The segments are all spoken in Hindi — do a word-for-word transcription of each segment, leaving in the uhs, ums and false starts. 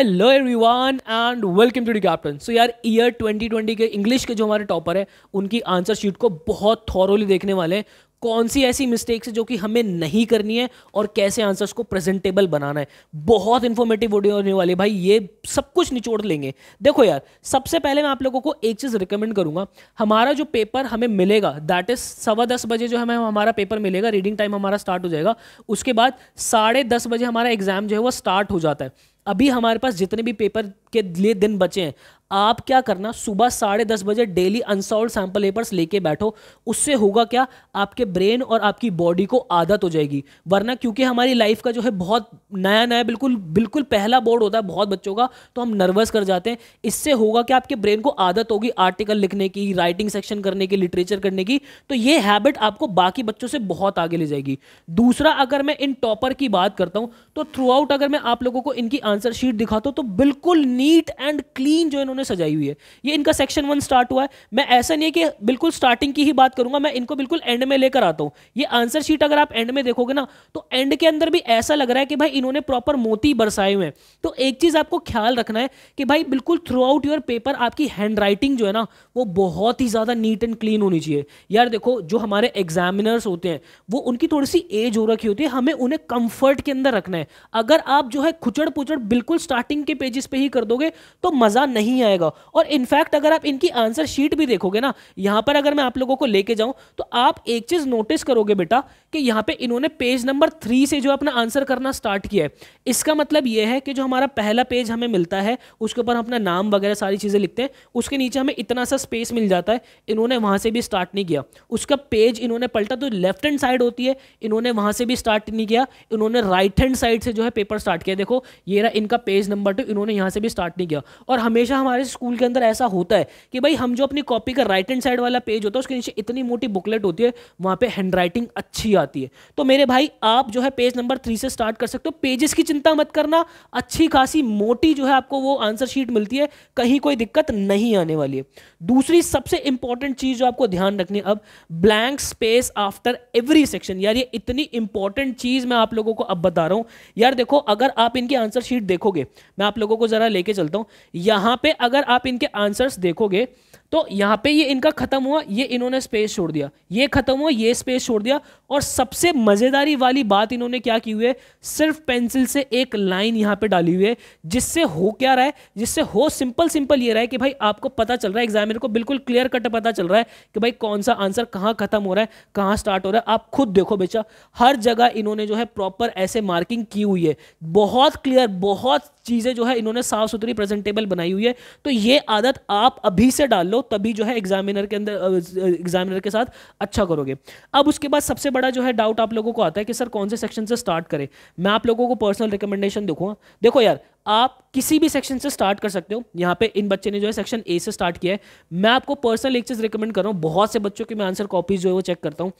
Hello everyone and welcome to the captain. So यार ईयर ट्वेंटी ट्वेंटी के इंग्लिश के जो हमारे टॉपर है उनकी आंसर शीट को बहुत थॉरोली देखने वाले हैं। कौन सी ऐसी मिस्टेक्स है जो कि हमें नहीं करनी है और कैसे आंसर्स को प्रेजेंटेबल बनाना है। बहुत इन्फॉर्मेटिव वीडियो होने वाली भाई, ये सब कुछ निचोड़ लेंगे। देखो यार, सबसे पहले मैं आप लोगों को एक चीज़ रिकमेंड करूंगा। हमारा जो पेपर हमें मिलेगा दैट इज सवा दस बजे जो हमें हमारा पेपर मिलेगा, रीडिंग टाइम हमारा स्टार्ट हो जाएगा। उसके बाद साढ़े दस बजे हमारा एग्जाम जो है वो स्टार्ट हो जाता है। अभी हमारे पास जितने भी पेपर के लिए दिन बचे हैं, आप क्या करना, सुबह साढ़े दस बजे डेली अनसॉल्व सैंपल पेपर्स लेके बैठो। उससे होगा क्या, आपके ब्रेन और आपकी बॉडी को आदत हो जाएगी। वरना क्योंकि हमारी लाइफ का जो है बहुत नया नया बिल्कुल बिल्कुल पहला बोर्ड होता है बहुत बच्चों का, तो हम नर्वस कर जाते हैं। इससे होगा क्या, आपके ब्रेन को आदत होगी आर्टिकल लिखने की, राइटिंग सेक्शन करने की, लिटरेचर करने की। तो ये हैबिट आपको बाकी बच्चों से बहुत आगे ले जाएगी। दूसरा, अगर मैं इन टॉपर की बात करता हूँ तो थ्रू आउट अगर मैं आप लोगों को इनकी आंसर शीट दिखाता हूँ तो बिल्कुल नीट एंड क्लीन जो इन्होंने सजाई हुई है। ये इनका सेक्शन वन स्टार्ट हुआ है। मैं ऐसा नहीं है कि बिल्कुल स्टार्टिंग की ही बात करूंगा, मैं इनको बिल्कुल एंड में लेकर आता हूं। ये आंसर शीट अगर आप एंड में देखोगे ना तो एंड के अंदर भी ऐसा लग रहा है कि भाई इन्होंने प्रॉपर मोती बरसाए हुए हैं। तो एक चीज आपको ख्याल रखना है कि भाई बिल्कुल थ्रू आउट योर पेपर आपकी हैंड राइटिंग जो है ना वो बहुत ही ज्यादा नीट एंड क्लीन होनी चाहिए। यार देखो, जो हमारे एग्जामिनर्स होते हैं वो उनकी थोड़ी सी एज हो रखी होती है, हमें उन्हें कंफर्ट के अंदर रखना है। अगर आप जो है खुचड़ पुचड़ बिल्कुल स्टार्टिंग के पेजेस पे ही कर दोगे तो मजा नहीं आएगा। और इनफैक्ट अगर आप इनकी आंसर शीट भी देखोगे ना, यहां पर अगर मैं आप लोगों को लेके जाऊं तो आप एक चीज नोटिस करोगे बेटा कि यहां पे इन्होंने पेज नंबर थ्री से जो अपना आंसर करना स्टार्ट किया है। इसका मतलब यह है कि जो हमारा पहला पेज हमें मिलता है उसके ऊपर अपना नाम वगैरह सारी चीजें लिखते हैं, उसके नीचे हमें इतना सा स्पेस मिल जाता है। इन्होंने वहां से भी स्टार्ट नहीं किया, उसका पेज इन्होंने पलटा तो लेफ्ट हैंड साइड होती है, इन्होंने वहां से भी स्टार्ट नहीं किया, इन्होंने राइट हैंड साइड से जो है पेपर स्टार्ट किया। देखो ये रहा इनका पेज नंबर टू, इन्होंने यहां से भी स्टार्ट नहीं किया। और हमेशा हमारे स्कूल के अंदर ऐसा होता है कि भाई हम जो अपनी कॉपी का राइट हैंड साइड वाला पेज होता है उसके नीचे इतनी मोटी बुकलेट होती है, वहां पे हैंडराइटिंग अच्छी आती है। तो मेरे भाई आप जो है पेज नंबर थ्री से स्टार्ट कर सकते हो, पेजेस की चिंता मत करना। अच्छी खासी मोटी जो है आपको वो आंसर शीट मिलती है, कहीं कोई दिक्कत नहीं आने वाली है। दूसरी सबसे इंपॉर्टेंट चीज जो आपको ध्यान रखनी है, अब blank space after every section. यार ये इतनी इंपॉर्टेंट चीज मैं आप लोगों को अब बता रहा हूं। यार देखो, अगर आप इनकी आंसर शीट देखोगे, मैं आप लोगों को जरा लेके चलता हूं, यहां पे अगर आप इनके आंसर्स देखोगे तो यहां पे ये इनका खत्म हुआ, ये इन्होंने स्पेस छोड़ दिया, ये खत्म हुआ, ये स्पेस छोड़ दिया। और सबसे मजेदारी वाली बात इन्होंने क्या की हुई है, सिर्फ पेंसिल से एक लाइन यहां पे डाली हुई है। जिससे हो क्या रहा है, जिससे हो सिंपल सिंपल ये रहा है कि भाई आपको पता चल रहा है, एग्जामिनर को बिल्कुल क्लियर कट पता चल रहा है कि भाई कौन सा आंसर कहां खत्म हो रहा है, कहां स्टार्ट हो रहा है। आप खुद देखो बेचा, हर जगह इन्होंने जो है प्रॉपर ऐसे मार्किंग की हुई है, बहुत क्लियर, बहुत चीजें जो है इन्होंने साफ सुथरी प्रेजेंटेबल बनाई हुई है। तो ये आदत आप अभी से डाल लो, तभी जो है एग्जामिनर के अंदर एग्जामिनर के साथ अच्छा करोगे। अब उसके बाद सबसे बड़ा जो है डाउट आप लोगों को आता है कि सर कौन से सेक्शन से स्टार्ट करें। मैं आप लोगों को पर्सनल रिकमेंडेशन देखूंगा। देखो यार, आप किसी भी सेक्शन से स्टार्ट कर सकते हो। यहाँ पे इन बच्चे ने जो है सेक्शन ए से स्टार्ट किया है। मैं आपको पर्सनल एक चीज रिकमेंड कर रहा हूँ, बहुत से बच्चों की मैं आंसर कॉपीज जो है वो चेक करता हूँ,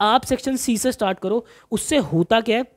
आप सेक्शन सी से स्टार्ट करो। उससे होता क्या है,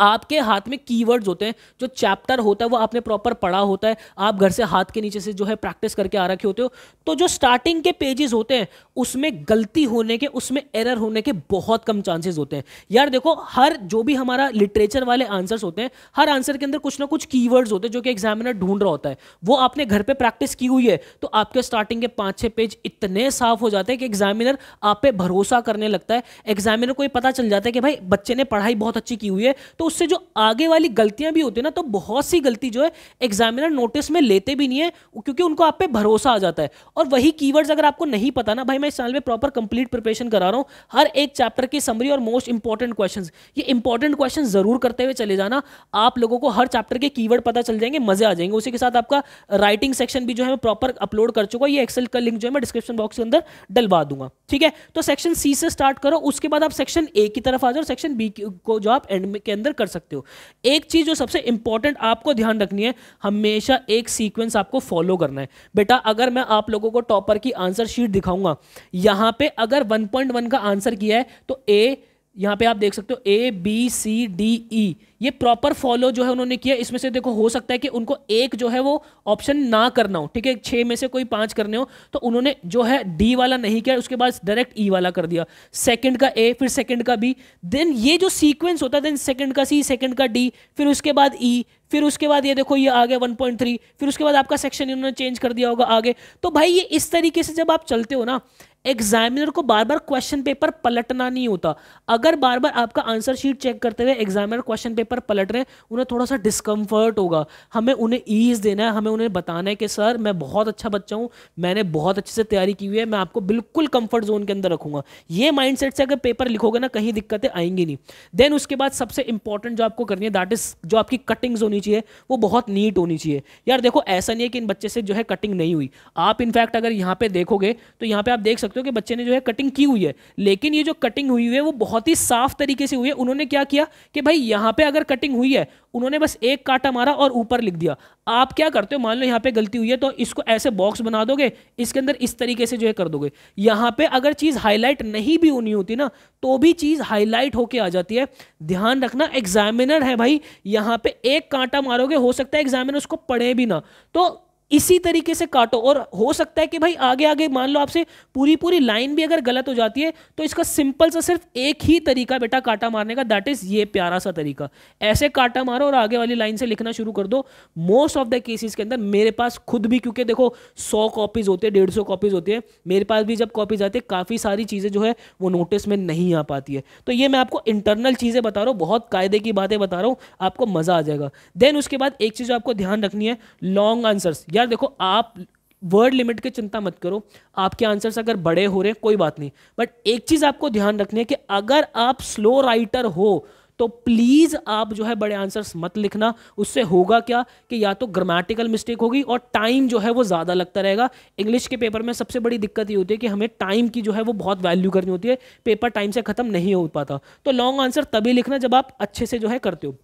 आपके हाथ में कीवर्ड्स होते हैं, जो चैप्टर होता है वो आपने प्रॉपर पढ़ा होता है, आप घर से हाथ के नीचे से जो है प्रैक्टिस करके आ रखे होते हो। तो जो स्टार्टिंग के पेजेस होते हैं उसमें गलती होने के, उसमें एरर होने के बहुत कम चांसेस होते हैं। यार देखो, हर जो भी हमारा लिटरेचर वाले आंसर्स होते हैं, हर आंसर के अंदर कुछ ना कुछ कीवर्ड्स होते हैं जो कि एग्जामिनर ढूंढ रहा होता है, वो आपने घर पर प्रैक्टिस की हुई है। तो आपके स्टार्टिंग के पाँच छः पेज इतने साफ हो जाते हैं कि एग्जामिनर आप पे भरोसा करने लगता है। एग्जामिनर को ये पता चल जाता है कि भाई बच्चे ने पढ़ाई बहुत अच्छी की हुई है। तो उससे जो आगे वाली गलतियां भी होती है ना, तो बहुत सी गलती जो है एग्जामिनर नोटिस में लेते भी नहीं है, क्योंकि उनको आप पे भरोसा आ जाता है। और वही कीवर्ड्स अगर आपको नहीं पता ना भाई, मैं इस चैनल में प्रॉपर कंप्लीट प्रिपरेशन करा रहा हूं, हर एक चैप्टर की समरी और मोस्ट इंपॉर्टेंट क्वेश्चंस। ये इंपॉर्टेंट क्वेश्चन जरूर करते हुए चले जाना, आप लोगों को हर चैप्टर के कीवर्ड पता चल जाएंगे, मजे आ जाएंगे। उसी के साथ आपका राइटिंग सेक्शन भी जो है प्रॉपर अपलोड कर चुका है, ये एक्सेल का लिंक जो है मैं डिस्क्रिप्शन बॉक्स के अंदर डलवा दूंगा, ठीक है। तो सेक्शन सी से स्टार्ट करो, उसके बाद आप सेक्शन ए की तरफ आ जाओ, सेक्शन बी को जो आप एंड के अंदर कर सकते हो। एक चीज जो सबसे इंपॉर्टेंट आपको ध्यान रखनी है, हमेशा एक सीक्वेंस आपको फॉलो करना है बेटा। अगर मैं आप लोगों को टॉपर की आंसर शीट दिखाऊंगा, यहां पे अगर वन पॉइंट वन का आंसर किया है तो ए, यहां पे आप देख सकते हो A B C D E, ये प्रॉपर फॉलो जो है उन्होंने किया। इसमें से देखो, हो सकता है कि उनको एक जो है वो ऑप्शन ना करना हो, ठीक है, छः में से कोई पांच करने हो, तो उन्होंने जो है डी वाला नहीं किया, उसके बाद डायरेक्ट ई वाला कर दिया, सेकंड का ए, फिर सेकंड का बी, देन ये जो सीक्वेंस होता है, देन सेकंड का सी, सेकंड का डी, फिर उसके बाद ई, फिर उसके बाद ये देखो ये आ गया वन पॉइंट थ्री, फिर उसके बाद आपका सेक्शन इन्होंने चेंज कर दिया होगा आगे। तो भाई ये इस तरीके से जब आप चलते हो ना, एग्जामिनर को बार बार क्वेश्चन पेपर पलटना नहीं होता। अगर बार बार आपका आंसर शीट चेक करते हुए एग्जामिनर क्वेश्चन पेपर पलट रहे हैं, उन्हें थोड़ा सा डिस्कम्फर्ट होगा। हमें उन्हें ईज देना है, हमें उन्हें बताना है कि सर मैं बहुत अच्छा बच्चा हूँ, मैंने बहुत अच्छे से तैयारी की हुई है, मैं आपको बिल्कुल कंफर्ट जोन के अंदर रखूंगा। ये माइंडसेट से अगर पेपर लिखोगे ना, कहीं दिक्कतें आएंगी नहीं। देन उसके बाद सबसे इंपॉर्टेंट जो आपको करनी है, दैट इज जो आपकी कटिंग्स होनी चाहिए वो बहुत नीट होनी चाहिए। यार देखो ऐसा नहीं है कि इन बच्चे से जो है कटिंग नहीं हुई। आप इनफैक्ट अगर यहाँ पे देखोगे तो यहाँ पे आप देख सकते हो कि बच्चे ने जो है कटिंग की हुई है, लेकिन ये जो कटिंग हुई है वो बहुत ही साफ तरीके से हुई है। उन्होंने क्या किया कि भाई यहाँ पे अगर कटिंग हुई है, उन्होंने बस एक काटा मारा और ऊपर लिख दिया। आप क्या करते हो, मान लो यहाँ पे गलती हुई है तो इसको ऐसे बॉक्स बना दोगे, इसके अंदर इस तरीके से जो है कर दोगे। यहाँ पे अगर चीज़ हाईलाइट नहीं भी होनी होती ना, तो भी चीज़ हाईलाइट होके आ जाती है। ध्यान रखना, एग्जामिनर है भाई, यहाँ पे एक कांटा मारोगे हो सकता है एग्जामिनर उसको पढ़े भी ना, तो इसी तरीके से काटो। और हो सकता है कि भाई आगे आगे मान लो आपसे पूरी पूरी लाइन भी अगर गलत हो जाती है, तो इसका सिंपल सा सिर्फ एक ही तरीका बेटा काटा मारने का, दैट इज ये प्यारा सा तरीका। ऐसे काटा मारो और आगे वाली लाइन से लिखना शुरू कर दो। मोस्ट ऑफ द केसेस के अंदर मेरे पास खुद भी, क्योंकि देखो सौ कॉपीज होती है, डेढ़ सौ कॉपीज होती है, मेरे पास भी जब कॉपीज आती है काफ़ी सारी चीज़ें जो है वो नोटिस में नहीं आ पाती है। तो ये मैं आपको इंटरनल चीज़ें बता रहा हूँ, बहुत कायदे की बातें बता रहा हूँ, आपको मज़ा आ जाएगा। देन उसके बाद एक चीज़ आपको ध्यान रखनी है, लॉन्ग आंसर्स। यार देखो आप वर्ड लिमिट की चिंता मत करो, आपके आंसर्स अगर बड़े हो रहे कोई बात नहीं, बट एक चीज आपको ध्यान रखनी है कि अगर आप स्लो राइटर हो तो प्लीज़ आप जो है बड़े आंसर्स मत लिखना। उससे होगा क्या कि या तो ग्रामेटिकल मिस्टेक होगी और टाइम जो है वो ज़्यादा लगता रहेगा। इंग्लिश के पेपर में सबसे बड़ी दिक्कत ये होती है कि हमें टाइम की जो है वो बहुत वैल्यू करनी होती है, पेपर टाइम से ख़त्म नहीं हो पाता। तो लॉन्ग आंसर तभी लिखना जब आप अच्छे से जो है करते हो,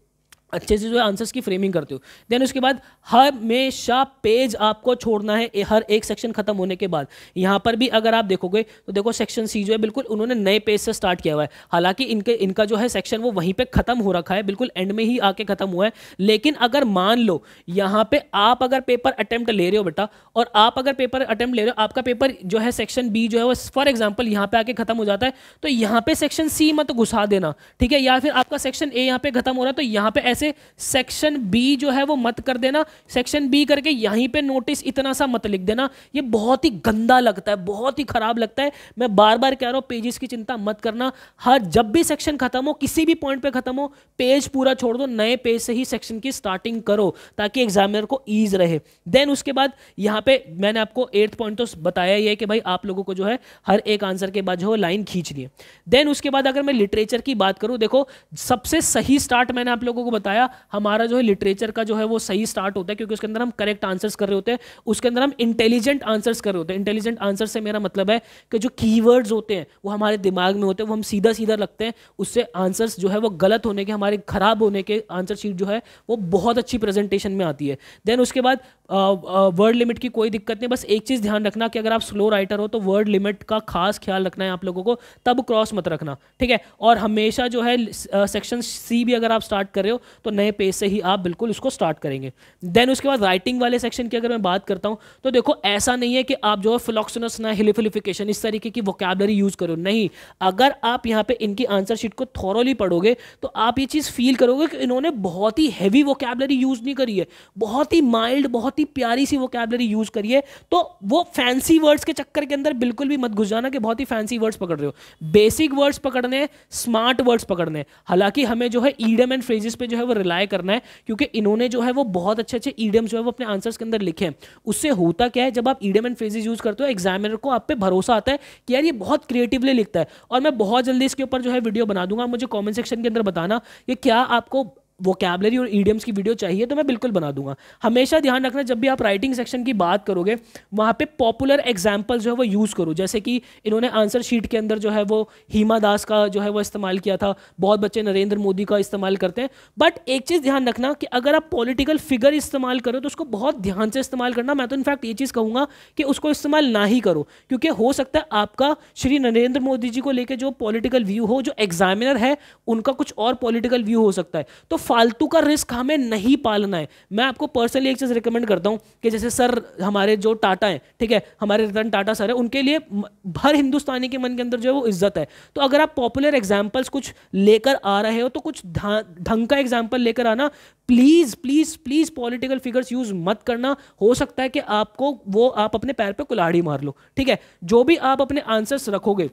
अच्छे से जो है आंसर्स की फ्रेमिंग करते हो। देन उसके बाद हमेशा पेज आपको छोड़ना है हर एक सेक्शन खत्म होने के बाद। यहाँ पर भी अगर आप देखोगे तो देखो सेक्शन सी जो है बिल्कुल उन्होंने नए पेज से स्टार्ट किया हुआ है। हालांकि इनके इनका जो है सेक्शन वो वहीं पे खत्म हो रखा है, बिल्कुल एंड में ही आके खत्म हुआ है। लेकिन अगर मान लो यहाँ पर आप अगर पेपर अटैम्प्ट ले रहे हो बेटा, और आप अगर पेपर अटैम्प्ट ले रहे हो, आपका पेपर जो है सेक्शन बी जो है वो फॉर एग्जाम्पल यहाँ पर आके खत्म हो जाता है, तो यहाँ पर सेक्शन सी मत घुसा देना, ठीक है। या फिर आपका सेक्शन ए यहाँ पे खत्म हो रहा है तो यहाँ पर से सेक्शन बी जो है वो मत कर देना। सेक्शन बी करके यहीं पे नोटिस इतना सा मत लिख देना, ये बहुत ही गंदा लगता है, बहुत ही खराब लगता है। मैं बार बार कह रहा हूँ, पेजेस की चिंता मत करना। हर जब भी सेक्शन खत्म हो, किसी भी पॉइंट पे खत्म हो, पेज पूरा छोड़ दो, नए पेज से ही सेक्शन की स्टार्टिंग करो ताकि एग्जामिनर को ईज रहे। देन उसके बाद यहाँ पे मैंने आपको एट्थ पॉइंट तो बताया ही है कि भाई आप लोगों को जो है हर एक आंसर के बाद जो लाइन खींचनी है। देन उसके बाद अगर मैं लिटरेचर की बात करूँ, देखो सबसे सही स्टार्ट मैंने आप लोगों को बताया, हमारा जो है लिटरेचर का जो है वो सही स्टार्ट होता है, क्योंकि उसके अंदर हम करेक्ट आंसर्स कर रहे होते हैं, उसके अंदर हम इंटेलिजेंट आंसर्स कर रहे होते हैं। इंटेलिजेंट आंसर से मेरा मतलब है कि जो कीवर्ड्स होते हैं वो हमारे दिमाग में होते हैं, वो हम सीधा सीधा रखते हैं, उससे आंसर्स जो है वो गलत होने के, हमारे खराब होने के आंसर शीट जो है वो बहुत अच्छी प्रेजेंटेशन में आती है। देन उसके बाद वर्ड लिमिट की कोई दिक्कत नहीं, बस एक चीज़ ध्यान रखना कि अगर आप स्लो राइटर हो तो वर्ड लिमिट का खास ख्याल रखना है आप लोगों को, तब क्रॉस मत रखना, ठीक है। और हमेशा जो है सेक्शन सी भी अगर आप स्टार्ट कर रहे हो तो नए पेज से ही आप बिल्कुल उसको स्टार्ट करेंगे। देन उसके बाद राइटिंग वाले सेक्शन की अगर मैं बात करता हूं तो देखो ऐसा नहीं है कि आप जो है फिलॉक्सनस ना, हिलिफिलिफिकेशन, इस तरीके की वोकैबुलरी यूज करो, नहीं। अगर आप यहां पे इनकी आंसर शीट को थॉरोली पढ़ोगे तो आप ये चीज फील करोगे कि इन्होंने बहुत ही हैवी वोकैबुलरी यूज नहीं करी है, बहुत ही माइल्ड, बहुत ही प्यारी सी वोकैबुलरी यूज करी है। तो वो फैंसी वर्ड्स के चक्कर के अंदर बिल्कुल भी मत घुस जाना कि बहुत ही फैंसी वर्ड्स पकड़ रहे हो। बेसिक वर्ड्स पकड़ने, स्मार्ट वर्ड्स पकड़ने। हालांकि हमें जो है ईडियम एंड फ्रेजेस पे जो है वो रिलाय करना है, क्योंकि इन्होंने जो है वो बहुत अच्छे अच्छे ईडियम्स जो है वो अपने आंसर्स के अंदर लिखे हैं। उससे होता क्या है, जब आप ईडियम एंड फ्रेजेस यूज करते हो, एग्जामिनर को आप पे भरोसा आता है कि यार ये बहुत क्रिएटिवली लिखता है। और मैं बहुत जल्दी इसके ऊपर जो है वीडियो बना दूंगा, मुझे कमेंट सेक्शन के अंदर बताना कि क्या आपको वोकैबुलरी और ईडियम्स की वीडियो चाहिए, तो मैं बिल्कुल बना दूंगा। हमेशा ध्यान रखना, जब भी आप राइटिंग सेक्शन की बात करोगे वहाँ पे पॉपुलर एग्जाम्पल जो है वो यूज़ करो, जैसे कि इन्होंने आंसर शीट के अंदर जो है वो हीमा दास का जो है वो इस्तेमाल किया था, बहुत बच्चे नरेंद्र मोदी का इस्तेमाल करते हैं। बट एक चीज़ ध्यान रखना कि अगर आप पॉलिटिकल फिगर इस्तेमाल करो तो उसको बहुत ध्यान से इस्तेमाल करना। मैं तो इनफैक्ट ये चीज़ कहूँगा कि उसको इस्तेमाल ना ही करो, क्योंकि हो सकता है आपका श्री नरेंद्र मोदी जी को लेकर जो पॉलिटिकल व्यू हो, जो एग्जामिनर है उनका कुछ और पॉलिटिकल व्यू हो सकता है। तो फालतू का रिस्क हमें नहीं पालना है। मैं आपको पर्सनली एक चीज़ रिकमेंड करता हूँ कि जैसे सर हमारे जो टाटा हैं, ठीक है, हमारे रतन टाटा सर हैं, उनके लिए हर हिंदुस्तानी के मन के अंदर जो है वो इज्जत है। तो अगर आप पॉपुलर एग्जाम्पल्स कुछ लेकर आ रहे हो तो कुछ ढंग का एग्जाम्पल लेकर आना। Please please please political figures use मत करना। हो सकता है कि आपको वो आप अपने पैर पर कुल्हाड़ी मार लो, ठीक है। जो भी आप अपने आंसर्स रखोगे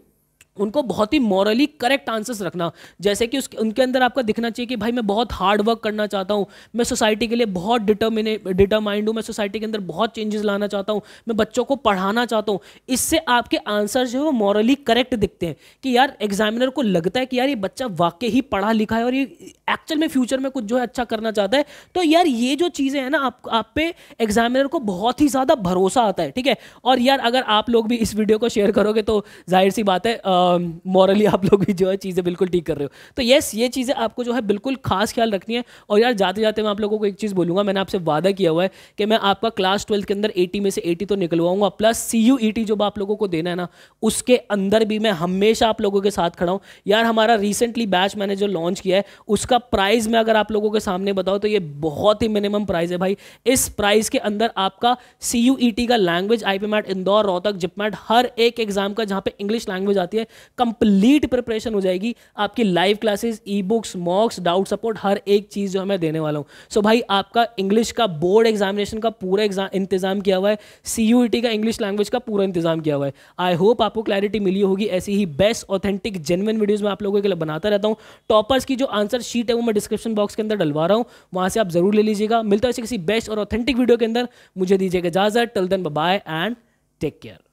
उनको बहुत ही मॉरली करेक्ट आंसर्स रखना। जैसे कि उसके उनके अंदर आपका दिखना चाहिए कि भाई मैं बहुत हार्ड वर्क करना चाहता हूँ, मैं सोसाइटी के लिए बहुत डिटरमिने डिटरमाइंड हूँ, मैं सोसाइटी के अंदर बहुत चेंजेस लाना चाहता हूँ, मैं बच्चों को पढ़ाना चाहता हूँ। इससे आपके आंसर्स जो है वो मॉरली करेक्ट दिखते हैं कि यार एग्जामिनर को लगता है कि यार ये बच्चा वाकई ही पढ़ा लिखा है और ये एक्चुअल में फ्यूचर में कुछ जो है अच्छा करना चाहता है। तो यार ये जो चीज़ें हैं ना, आप आप पे एग्जामिनर को बहुत ही ज़्यादा भरोसा आता है, ठीक है। और यार अगर आप लोग भी इस वीडियो को शेयर करोगे तो जाहिर सी बात है मॉरली uh, आप लोग भी जो है चीज़ें बिल्कुल ठीक कर रहे हो। तो यस, ये चीज़ें आपको जो है बिल्कुल खास ख्याल रखनी है। और यार जाते जाते मैं आप लोगों को एक चीज़ बोलूँगा, मैंने आपसे वादा किया हुआ है कि मैं आपका क्लास ट्वेल्थ के अंदर अस्सी में से अस्सी तो निकलवाऊंगा, plus C U E T जो आप लोगों को देना है ना उसके अंदर भी मैं हमेशा आप लोगों के साथ खड़ा हूँ। यार हमारा रिसेंटली बैच मैंने जो लॉन्च किया है उसका प्राइज़ मैं अगर आप लोगों के सामने बताऊँ तो ये बहुत ही मिनिमम प्राइज़ है भाई। इस प्राइज़ के अंदर आपका सी यू ई टी का language, I P MAT, Indore, Rohtak, JIPMAT, हर एक एग्जाम का जहाँ पे इंग्लिश लैंग्वेज आती है कंप्लीट प्रिपरेशन हो जाएगी। आपकी live classes, e books, mocks, doubt support, हर एक चीज जो मैं देने वाला हूं। सो so भाई आपका इंग्लिश का बोर्ड एग्जामिनेशन का पूरा इंतजाम किया हुआ है, सीयूईटी का इंग्लिश लैंग्वेज का पूरा इंतजाम किया हुआ है। आई होप आपको क्लैरिटी मिली होगी। ऐसी ही बेस्ट ऑथेंटिक जेन्युइन वीडियोस में आप लोगों के लिए बनाता रहता हूं। टॉपर्स की जो आंसर शीट है वो मैं डिस्क्रिप्शन बॉक्स के अंदर डलवा रहा हूं, वहां से आप जरूर ले लीजिएगा। मिलता है किसी बेस्ट और ऑथेंटिक वीडियो के अंदर, मुझे दीजिएगा इजाजत। Till then bye bye and take care.